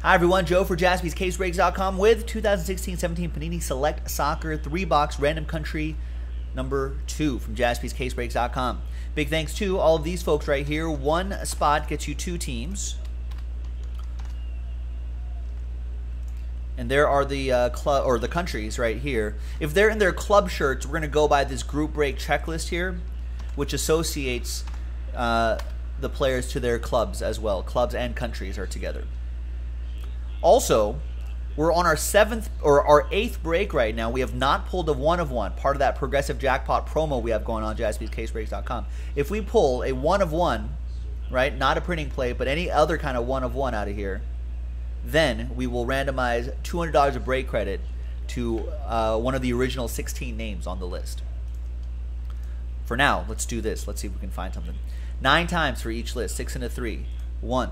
Hi everyone, Joe for JaspysCaseBreaks.com with 2016-17 Panini Select Soccer 3-box Random Country number 2 from JaspysCaseBreaks.com. Big thanks to all of these folks right here. One spot gets you 2 teams. And there are the club or the countries right here. If they're in their club shirts, we're going to go by this group break checklist here, which associates the players to their clubs as well. Clubs and countries are together. Also, we're on our 7th or our 8th break right now. We have not pulled a one-of-one, part of that progressive jackpot promo we have going on JaspysCaseBreaks.com. If we pull a one-of-one, right, not a printing plate, but any other kind of one-of-one out of here, then we will randomize $200 of break credit to one of the original 16 names on the list. For now, let's do this. Let's see if we can find something. 9 times for each list, 6 and a 3. 1,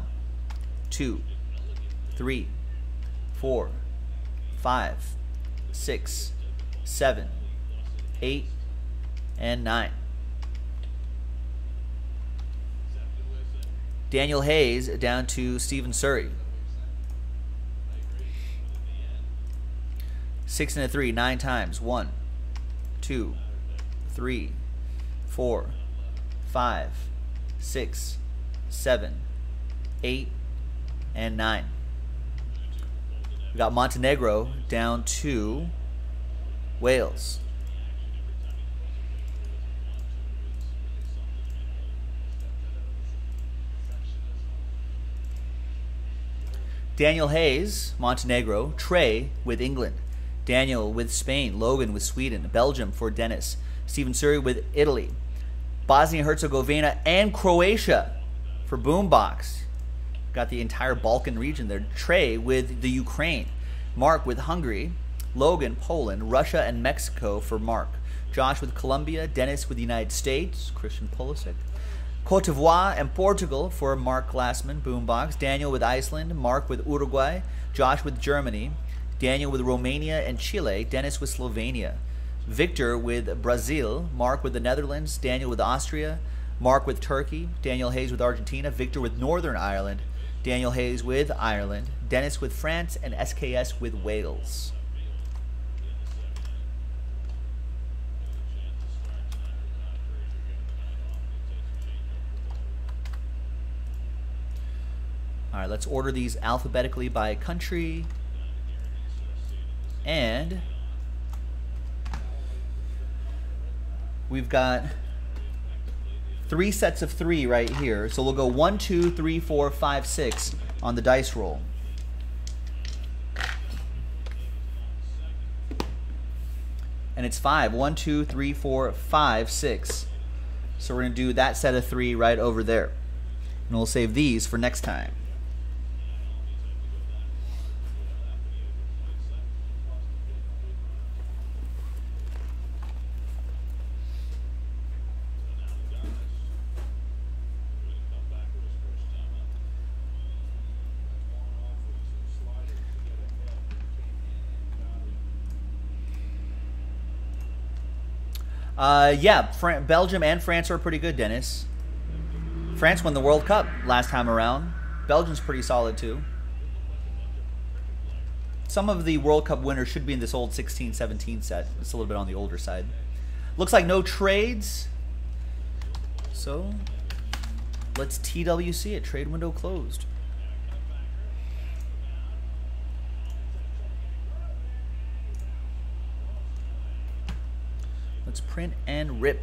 2, 3, 4, 5, 6, 7, 8, and 9. Daniel Hayes down to Stephen Surrey. 6 and a 3, 9 times. 1, 2, 3, 4, 5, 6, 7, 8, and 9. We got Montenegro down to Wales. Daniel Hayes, Montenegro. Trey with England. Daniel with Spain. Logan with Sweden. Belgium for Dennis. Stephen Surrey with Italy. Bosnia and Herzegovina and Croatia for Boombox. Got the entire Balkan region there. Trey with the Ukraine. Mark with Hungary. Logan, Poland. Russia and Mexico for Mark. Josh with Colombia. Dennis with the United States. Christian Pulisic. Cote d'Ivoire and Portugal for Mark Glassman. Boombox. Daniel with Iceland. Mark with Uruguay. Josh with Germany. Daniel with Romania and Chile. Dennis with Slovenia. Victor with Brazil. Mark with the Netherlands. Daniel with Austria. Mark with Turkey. Daniel Hayes with Argentina. Victor with Northern Ireland. Daniel Hayes with Ireland, Dennis with France, and SKS with Wales. All right, let's order these alphabetically by country. And we've got 3 sets of 3 right here. So we'll go 1, 2, 3, 4, 5, 6 on the dice roll. And it's 5. 1, 2, 3, 4, 5, 6. So we're going to do that set of 3 right over there. And we'll save these for next time. Yeah, Belgium and France are pretty good, Dennis. France won the World Cup last time around. Belgium's pretty solid, too. Some of the World Cup winners should be in this old 16-17 set. It's a little bit on the older side. Looks like no trades. So, let's TWC it. Trade window closed. Let's print and rip.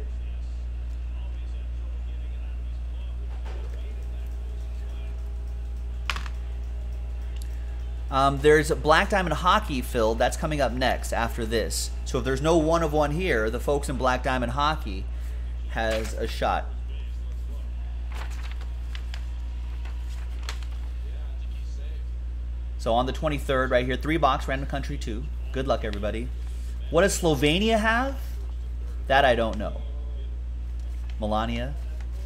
There's a Black Diamond Hockey, Phil. That's coming up next after this. So if there's no one-of-one here, the folks in Black Diamond Hockey has a shot. So on the 23rd right here, 3-box, Random Country 2. Good luck, everybody. What does Slovenia have? That I don't know. Melania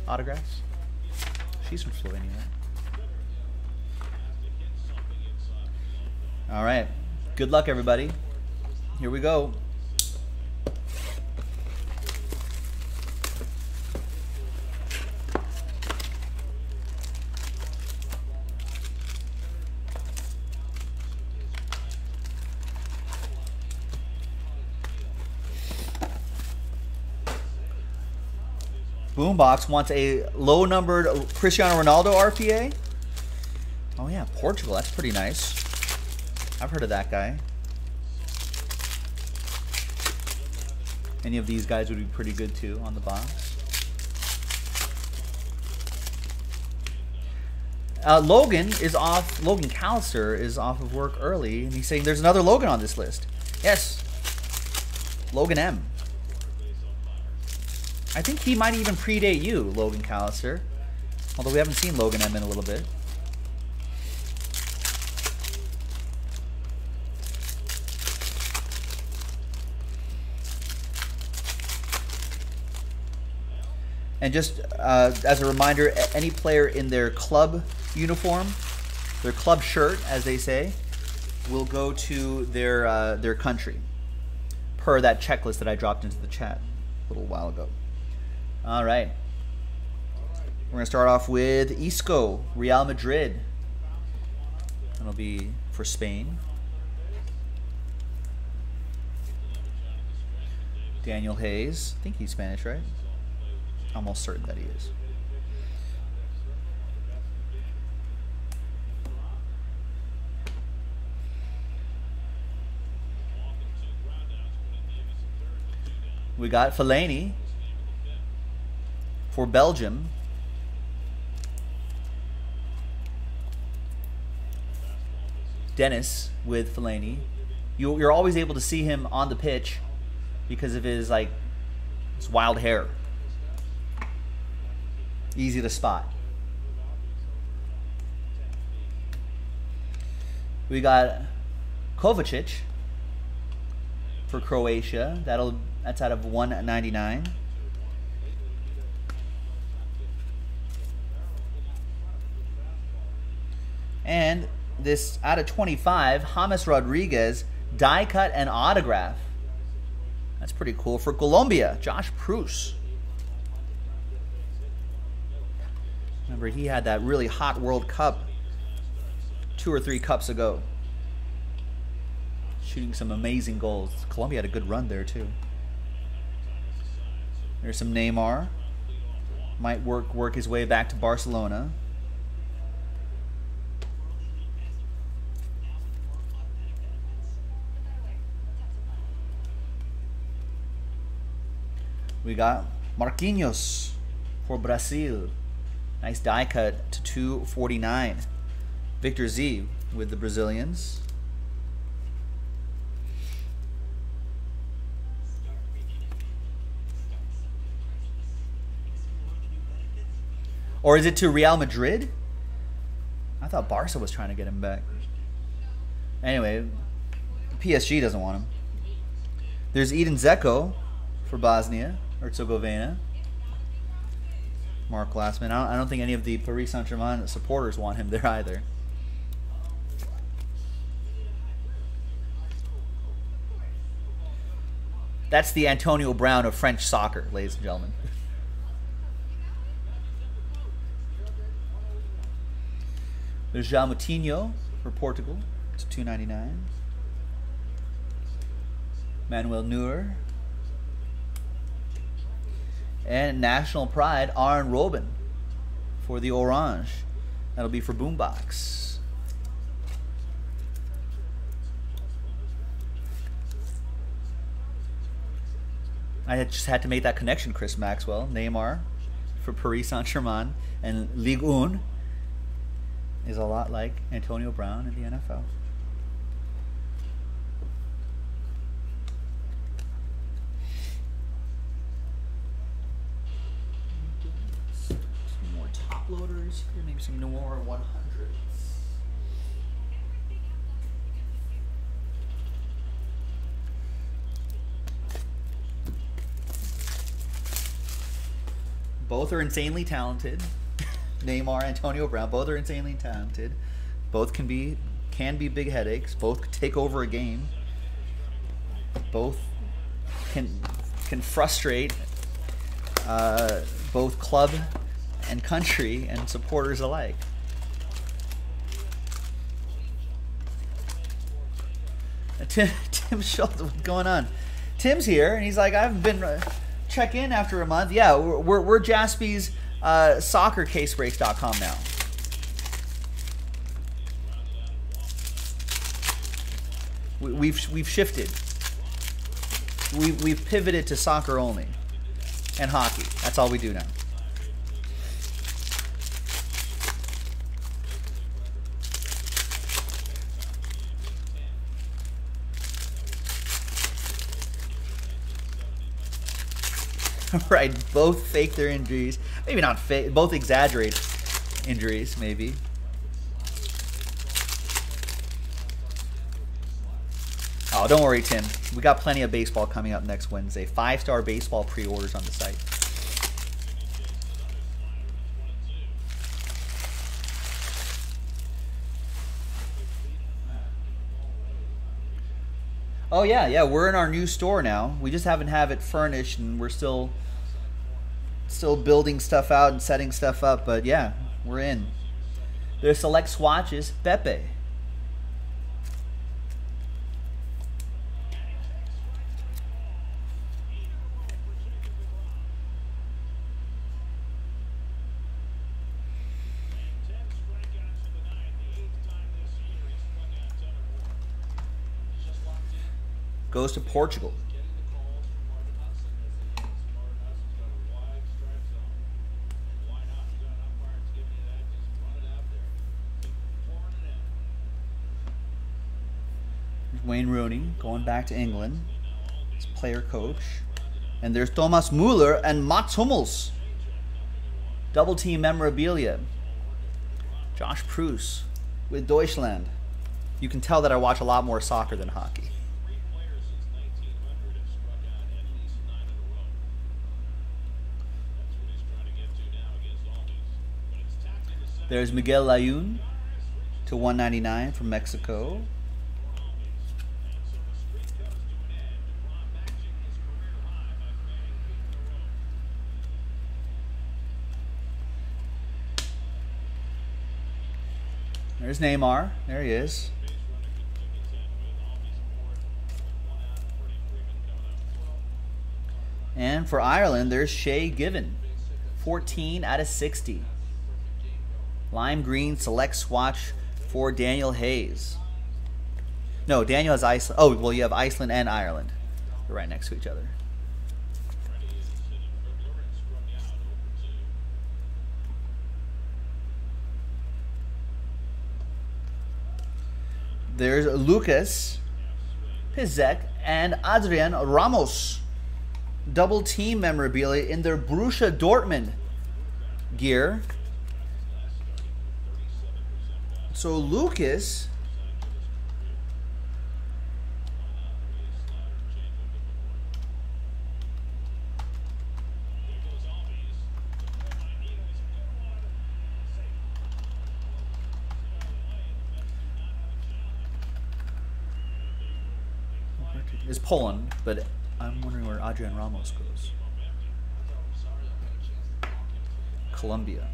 autographs. She's from Slovenia. All right. Good luck, everybody. Here we go. Boombox wants a low-numbered Cristiano Ronaldo RPA. Oh, yeah, Portugal. That's pretty nice. I've heard of that guy. Any of these guys would be pretty good, too, on the box. Logan is off. Logan Callister is off of work early, and he's saying there's another Logan on this list. Yes. Logan M. I think he might even predate you, Logan Callister. Although we haven't seen Logan M in a little bit. And just as a reminder, any player in their club uniform, their club shirt, as they say, will go to their country, per that checklist that I dropped into the chat a little while ago. All right. We're going to start off with Isco, Real Madrid. That'll be for Spain. Daniel Hayes. I think he's Spanish, right? Almost certain that he is. We got Fellaini for Belgium. Dennis with Fellaini. You're always able to see him on the pitch because of his his wild hair. Easy to spot. We got Kovacic for Croatia. That's out of 199. And this out of 25, James Rodriguez die cut and autograph. That's pretty cool for Colombia. Josh Preuss. Remember, he had that really hot World Cup 2 or 3 cups ago. Shooting some amazing goals. Colombia had a good run there, too. There's some Neymar. Might work his way back to Barcelona. We got Marquinhos for Brazil. Nice die cut to 249. Victor Z with the Brazilians. Or is it to Real Madrid? I thought Barca was trying to get him back. Anyway, PSG doesn't want him. There's Eden Zeko for Bosnia, Herzegovina. Mark Glassman. I don't think any of the Paris Saint-Germain supporters want him there either. That's the Antonio Brown of French soccer, ladies and gentlemen. There's Jean Moutinho for Portugal. It's $2.99. Manuel Neuer. And National Pride, Arne Robin for the Orange. That'll be for Boombox. I just had to make that connection, Chris Maxwell. Neymar for Paris Saint-Germain. And Ligue 1 is a lot like Antonio Brown in the NFL. Loaders here, maybe some Noir 100s. Both are insanely talented. Neymar, Antonio Brown, both are insanely talented. Both can be big headaches. Both take over a game. Both can frustrate both club and country and supporters alike. Tim Schultz, what's going on? Tim's here, and he's like, I haven't been check in after a month. Yeah, we're Jaspys SoccerCaseBreaks.com now. We've shifted. We've pivoted to soccer only and hockey. That's all we do now. Right, both fake their injuries. Maybe not fake, both exaggerate injuries, maybe. Oh, don't worry, Tim. We got plenty of baseball coming up next Wednesday. 5-star baseball pre-orders on the site. Oh, yeah, yeah, we're in our new store now. We just haven't had it furnished, and we're still building stuff out and setting stuff up. But, yeah, we're in. There's select swatches. Pepe. Goes to Portugal. Wayne Rooney going back to England. He's player coach. And there's Thomas Müller and Mats Hummels. Double team memorabilia. Josh Preuss with Deutschland. You can tell that I watch a lot more soccer than hockey. There's Miguel Layun to 199 from Mexico. There's Neymar. There he is. And for Ireland, there's Shay Given, 14/60. Lime green select swatch for Daniel Hayes. No, Daniel has Iceland. Oh, well, you have Iceland and Ireland. They're right next to each other. There's Lucas Piszczek and Adrian Ramos. Double team memorabilia in their Borussia Dortmund gear. So Lucas is Poland, but I'm wondering where Adrian Ramos goes. Colombia.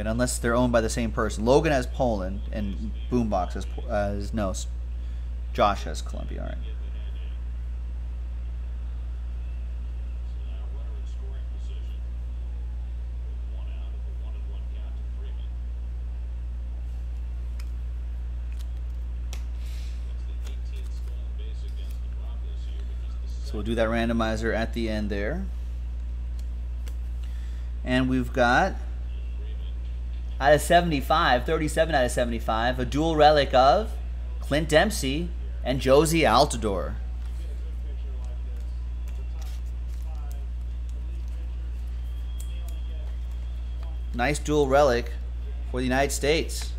Unless they're owned by the same person. Logan has Poland, and Boombox has no. Josh has Colombia. All right. So we'll do that randomizer at the end there, and we've got. Out of 75, 37 out of 75, a dual relic of Clint Dempsey and Josie Altidore. Nice dual relic for the United States.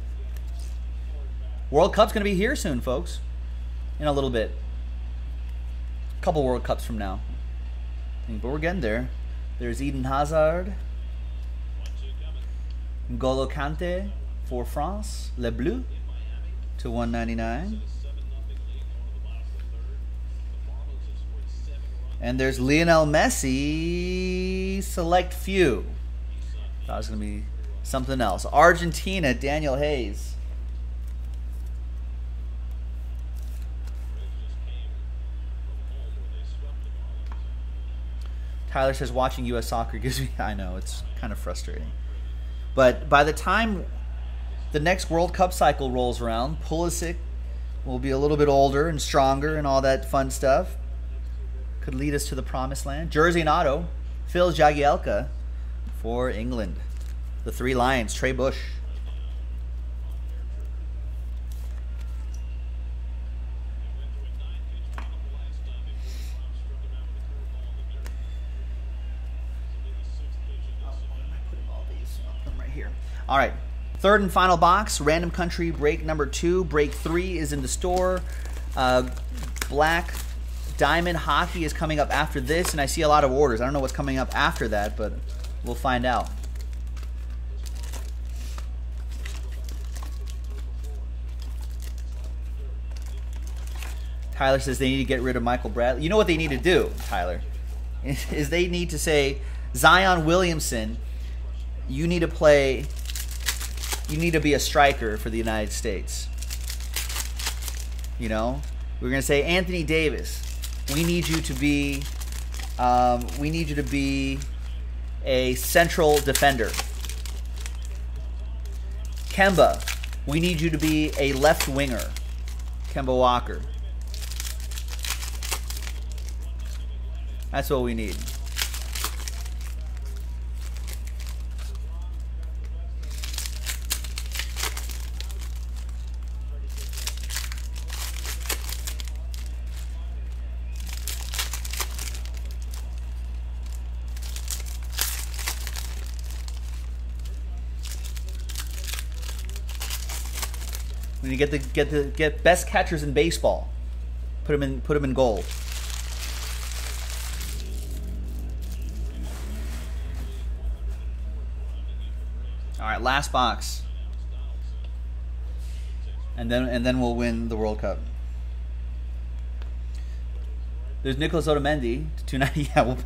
World Cup's going to be here soon, folks, in a little bit. A couple World Cups from now. But we're getting there. There's Eden Hazard. N'Golo Kante for France, Le Bleu, to 199. And there's Lionel Messi, select few. That was going to be something else. Argentina, Daniel Hayes. Tyler says, watching U.S. soccer gives me... I know, it's kind of frustrating. But by the time the next World Cup cycle rolls around, Pulisic will be a little bit older and stronger and all that fun stuff. Could lead us to the promised land. Jersey and auto, Phil Jagielka for England. The Three Lions, Trey Bush. All right, third and final box, random country, break number 2. Break 3 is in the store. Black Diamond Hockey is coming up after this, and I see a lot of orders. I don't know what's coming up after that, but we'll find out. Tyler says they need to get rid of Michael Bradley. You know what they need to do, Tyler, is they need to say, Zion Williamson, you need to play... You need to be a striker for the United States. You know, we're gonna say Anthony Davis. We need you to be, a central defender. Kemba, we need you to be a left winger. Kemba Walker. That's what we need. You get best catchers in baseball. Put them in goal. All right, last box. And then we'll win the World Cup. There's Nicholas Otamendi to 290. Yeah, we'll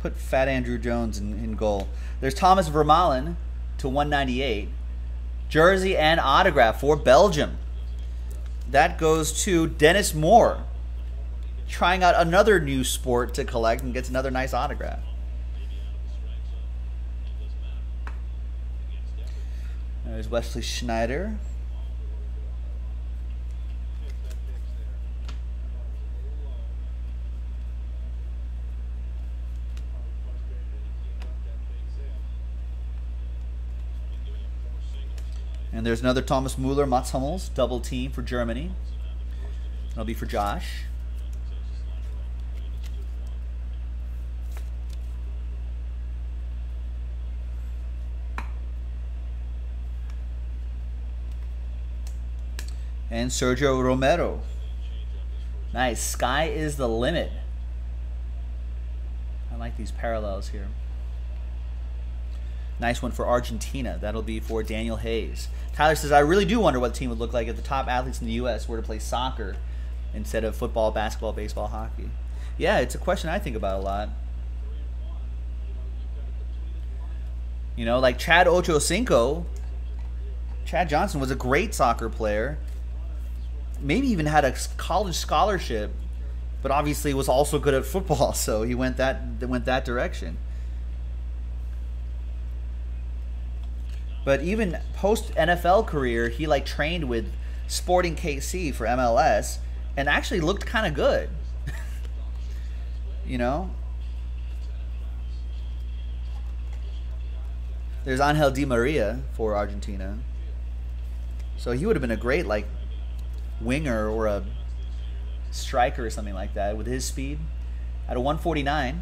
put Fat Andrew Jones in goal. There's Thomas Vermaelen to 198. Jersey and autograph for Belgium. That goes to Dennis Moore, trying out another new sport to collect and gets another nice autograph. There's Wesley Schneider. And there's another Thomas Müller, Mats Hummels, double team for Germany. That'll be for Josh. And Sergio Romero. Nice. Sky is the limit. I like these parallels here. Nice one for Argentina. That'll be for Daniel Hayes. Tyler says, I really do wonder what the team would look like if the top athletes in the U.S. were to play soccer instead of football, basketball, baseball, hockey. Yeah, it's a question I think about a lot. You know, like Chad Ochocinco, Chad Johnson was a great soccer player, maybe even had a college scholarship, but obviously was also good at football, so he went that direction. But even post-NFL career, he like trained with Sporting KC for MLS and actually looked kind of good, you know? There's Angel Di Maria for Argentina. So he would have been a great like winger or a striker or something like that with his speed. At a 149,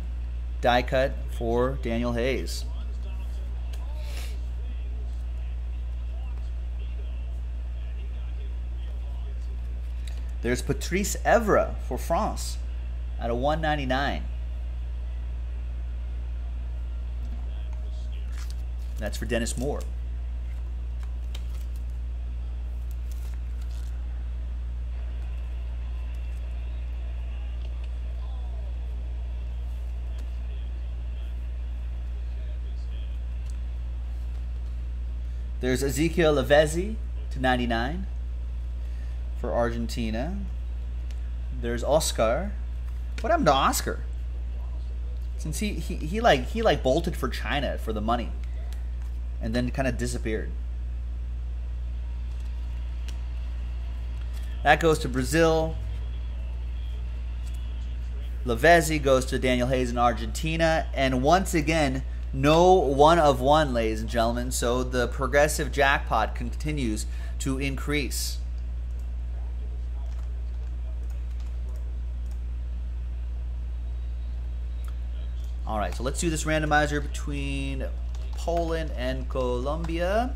die cut for Daniel Hayes. There's Patrice Evra for France at a 199. That's for Dennis Moore. There's Ezekiel Lavezzi to 99. For Argentina. There's Oscar. What happened to Oscar? Since he bolted for China for the money, and then kind of disappeared. That goes to Brazil. Lavezzi goes to Daniel Hayes in Argentina. And once again, no one of one, ladies and gentlemen. So the progressive jackpot continues to increase. All right, so let's do this randomizer between Poland and Colombia.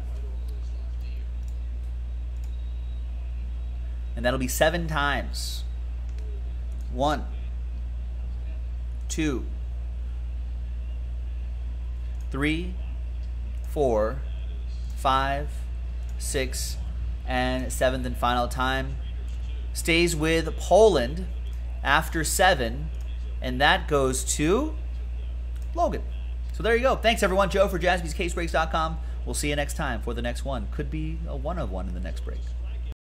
And that'll be 7 times. 1, 2, 3, 4, 5, 6, and 7th and final time. Stays with Poland after 7, and that goes to Logan. So there you go. Thanks, everyone. Joe for JaspysCaseBreaks.com. We'll see you next time for the next one. Could be a one-of-one in the next break.